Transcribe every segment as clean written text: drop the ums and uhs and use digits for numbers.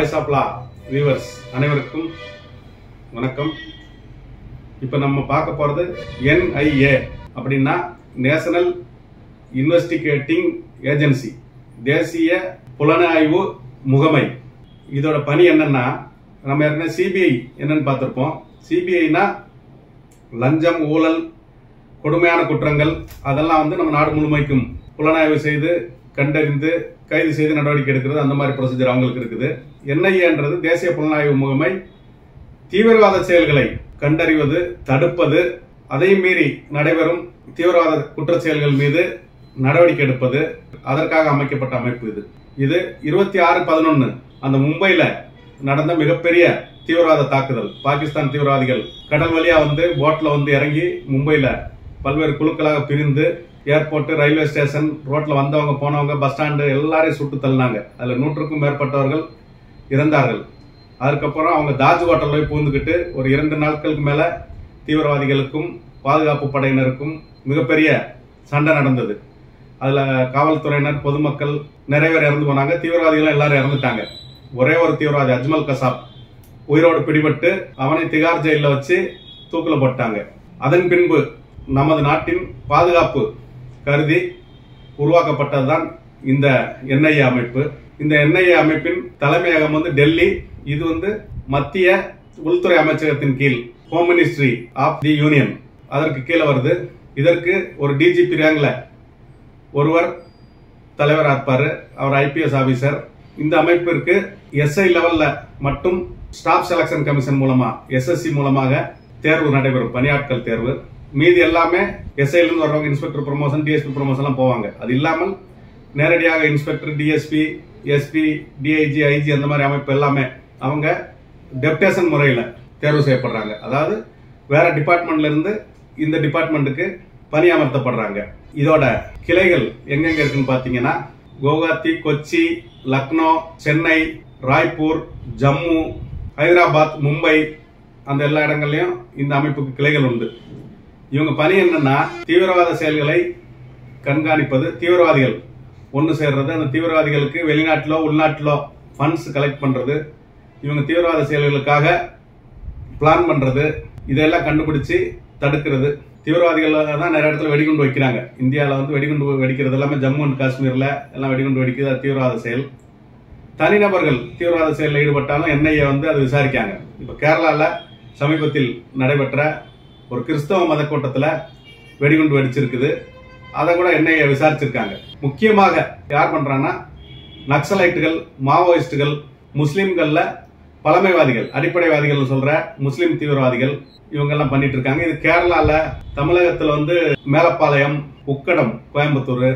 Voice of law viewers அனைவருக்கும் வணக்கம். இப்போ நம்ம பார்க்க போகிறது NIA அப்படின்னா நேஷனல் இன்வெஸ்டிகேட்டிங் ஏஜென்சி, தேசிய புலனாய்வு முகமை. இதோட பணி என்னன்னா, நம்ம ஏற்கனவே CBI என்னன்னு பார்த்துருப்போம். CBIனா லஞ்சம், ஊழல், கொடுமையான குற்றங்கள் அதெல்லாம் வந்து நம்ம நாடு முழுமைக்கும் புலனாய்வு செய்து கண்டறிந்து கைது செய்து நடவடிக்கை எடுக்கிறது. அந்த மாதிரி ப்ரொசீஜர் அவங்களுக்கு இருக்குது. NIAன்றது தேசிய புலனாய்வு முகமை தீவிரவாத செயல்களை கண்டறிவது, தடுப்பது, அதை மீறி நடைபெறும் தீவிரவாத குற்ற செயல்கள் மீது நடவடிக்கை எடுப்பது, அதற்காக அமைக்கப்பட்ட அமைப்பு. இது இது 26/11 அந்த மும்பையில் நடந்த மிகப்பெரிய தீவிரவாத தாக்குதல். பாகிஸ்தான் தீவிரவாதிகள் கடல் வழியா வந்து போட்ல வந்து இறங்கி மும்பையில் பல்வேறு குழுக்களாக பிரிந்து ஏர்போர்ட், ரயில்வே ஸ்டேஷன், ரோட்ல வந்தவங்க போனவங்க, பஸ் ஸ்டாண்டு எல்லாரையும் சுட்டு தள்ளினாங்க. அதில் 100க்கும் மேற்பட்டவர்கள் இறந்தார்கள். அதுக்கப்புறம் அவங்க தாஜ் ஹோட்டலில் போய் பூந்துக்கிட்டு ஒரு 2 நாட்களுக்கு மேலே தீவிரவாதிகளுக்கும் பாதுகாப்பு படையினருக்கும் மிகப்பெரிய சண்டை நடந்தது. அதில் காவல்துறையினர், பொதுமக்கள் நிறைய பேர் இறந்து போனாங்க. தீவிரவாதிகளும் எல்லாரும் இறந்துட்டாங்க. ஒரே ஒரு தீவிரவாதி அஜ்மல் கசாப் உயிரோடு பிடிபட்டு அவனை திகார் ஜெயிலில் வச்சு தூக்கில் போட்டாங்க. அதன் பின்பு நமது நாட்டின் பாதுகாப்பு கருதி உருவாக்கப்பட்டதுதான் இந்த NIA அமைப்பு. இந்த NIA அமைப்பின் தலைமையகம் வந்து டெல்லி. இது வந்து மத்திய உள்துறை அமைச்சகத்தின் கீழ், home ministry of the union அதற்கு கீழே வருது. இதற்கு ஒரு DGP ரேங்க்ல ஒருவர் தலைவராக இருப்பார். அவர் IPS ஆபீசர். இந்த அமைப்பிற்கு SI லெவல்ல மட்டும் ஸ்டாஃப் செலக்ஷன் கமிஷன் மூலமா, SSC மூலமாக தேர்வு நடைபெறும், பணியாட்கள் தேர்வு. மீதி எல்லாமே SI-லிருந்து வர்றவங்க இன்ஸ்பெக்டர் ப்ரொமோஷன், DSP ப்ரொமோஷன்லாம் போவாங்க. அது இல்லாமல் நேரடியாக inspector, DSP, SP, DIG, IG அந்த மாதிரி அமைப்பு எல்லாமே அவங்க டெப்டேஷன் முறையில் தேர்வு செய்யப்படுறாங்க. அதாவது வேற டிபார்ட்மெண்ட்லேருந்து இந்த டிபார்ட்மெண்ட்டுக்கு பணியமர்த்தப்படுறாங்க. இதோட கிளைகள் எங்கெங்கே இருக்குன்னு பார்த்தீங்கன்னா, குவஹாத்தி, கொச்சி, லக்னோ, சென்னை, ராய்ப்பூர், ஜம்மு, ஹைதராபாத், மும்பை அந்த எல்லா இடங்கள்லையும் இந்த அமைப்புக்கு கிளைகள் உண்டு. இவங்க பணி என்னன்னா, தீவிரவாத செயல்களை கண்காணிப்பது, தீவிரவாதிகள் ஒன்று சேர்றது, அந்த தீவிரவாதிகளுக்கு வெளிநாட்டிலோ உள்நாட்டிலோ ஃபண்ட்ஸ் கலெக்ட் பண்ணுறது, இவங்க தீவிரவாத செயல்களுக்காக பிளான் பண்ணுறது, இதெல்லாம் கண்டுபிடிச்சி தடுக்கிறது. தீவிரவாதிகள் தான் நிறைய இடத்துல வெடிகுண்டு வைக்கிறாங்க. இந்தியாவில் வந்து வெடிகுண்டு வெடிக்கிறது எல்லாமே ஜம்மு அண்ட் காஷ்மீரில் எல்லாம் வெடிகுண்டு வெடிக்கிறது தீவிரவாத செயல். தனிநபர்கள் தீவிரவாத செயலில் ஈடுபட்டாலும் NIA வந்து அதை விசாரிக்காங்க. இப்போ கேரளாவில் சமீபத்தில் நடைபெற்ற ஒரு கிறிஸ்தவ மத கூட்டத்தில் வெடிகுண்டு வெடிச்சிருக்குது. அதை கூட NIA விசாரிச்சிருக்காங்க. முக்கியமாக யார் பண்றாங்கன்னா, நக்சலைட்டுகள், மாவோயிஸ்டுகள், முஸ்லீம்கள்ல பழமைவாதிகள், அடிப்படைவாதிகள் சொல்ற முஸ்லீம் தீவிரவாதிகள் இவங்கெல்லாம் பண்ணிட்டு இருக்காங்க. இது கேரளால, தமிழகத்துல வந்து மேலப்பாளையம், உக்கடம், கோயம்புத்தூர்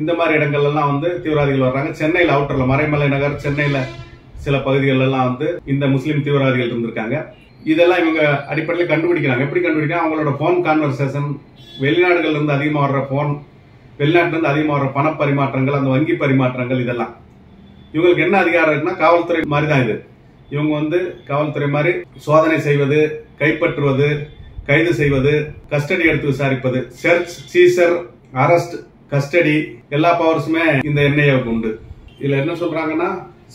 இந்த மாதிரி இடங்கள்லாம் வந்து தீவிரவாதிகள் வர்றாங்க. சென்னையில் அவுட்டர்ல மறைமலை நகர், சென்னையில சில பகுதிகள் எல்லாம் வந்து இந்த முஸ்லீம் தீவிரவாதிகள் இருந்திருக்காங்க. இதெல்லாம் இவங்க அடிப்படையில் கண்டுபிடிக்கிறாங்க. எப்படி கண்டுபிடிக்கிறாங்க? அவங்களோட ஃபோன் கான்வர்சேஷன், வெளிநாடுகள்ல இருந்து அதிகமாக வர்ற ஃபோன், வெளிநாட்டிலிருந்து அதிகமாக வர்ற பண பரிமாற்றங்கள், அந்த வங்கி பரிமாற்றங்கள், இதெல்லாம் இவங்களுக்கு என்ன அதிகாரம் இருக்குன்னா, காவல்துறை மாதிரி தான் இது. இவங்க வந்து காவல்துறை மாதிரி சோதனை செய்வது, கைப்பற்றுவது, கைது செய்வது, கஸ்டடி எடுத்து விசாரிப்பது, சர்ச், சீசர், அரெஸ்ட், கஸ்டடி எல்லா பவர்ஸுமே இந்த NIAவுக்கு உண்டு. இதில் என்ன சொல்றாங்கன்னா,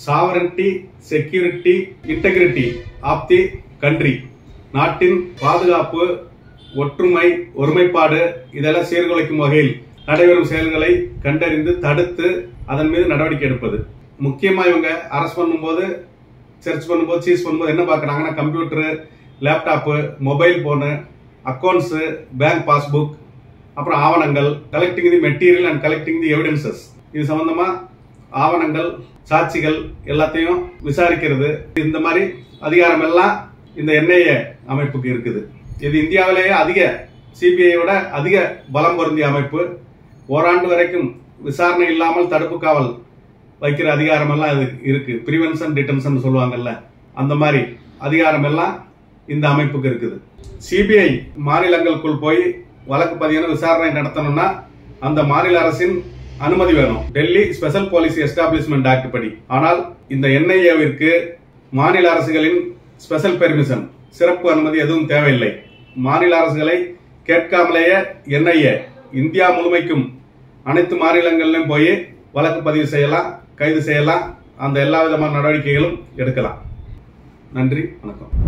sovereignty, security, integrity of the country, நாட்டின் பாதுகாப்பு, ஒற்றுமை, ஒருமைப்பாடு இதெல்லாம் சீர்குலைக்கும் வகையில் நடைபெறும் செயல்களை கண்டறிந்து தடுத்து அதன் மீது நடவடிக்கை எடுப்பது. முக்கியமாக இவங்க அரெஸ்ட் பண்ணும்போது, சர்ச் பண்ணும்போது, சீஸ் பண்ணும்போது என்ன பார்க்குறாங்கன்னா, computer, laptop, mobile phone, accounts, bank passbook, அப்புறம் ஆவணங்கள், collecting the material and collecting the evidences இது சம்பந்தமாக ஆவணங்கள், சாட்சிகள் எல்லாத்தையும் விசாரிக்கிறது. இந்த மாதிரி அதிகாரம் எல்லாம் இந்த NIA அமைப்புக்கு இருக்குது. இது இந்தியாவிலேயே அதிக, CBI-யோட அதிக பலம் பொருந்திய அமைப்பு. ஓராண்டு வரைக்கும் விசாரணை இல்லாமல் தடுப்பு காவல் வைக்கிற அதிகாரம் எல்லாம் இது இருக்கு. பிரிவென்ஷன் டிடென்ஷன் சொல்லுவாங்கல்ல, அந்த மாதிரி அதிகாரம் எல்லாம் இந்த அமைப்புக்கு இருக்குது. CBI மாநிலங்களுக்குள் போய் வழக்கு பதிவு, விசாரணை நடத்தணும்னா அந்த மாநில அரசின் அனுமதி வேணும், Delhi special police establishment act படி. ஆனால் இந்த NIAவிற்கு மாநில அரசுகளின் ஸ்பெஷல் பெர்மிஷன், சிறப்பு அனுமதி எதுவும் தேவையில்லை. மாநில அரசுகளை கேட்காமலேயே NIA இந்தியா முழுமைக்கும் அனைத்து மாநிலங்களிலும் போய் வழக்கு பதிவு செய்யலாம், கைது செய்யலாம், அந்த எல்லா விதமான நடவடிக்கைகளும் எடுக்கலாம். நன்றி, வணக்கம்.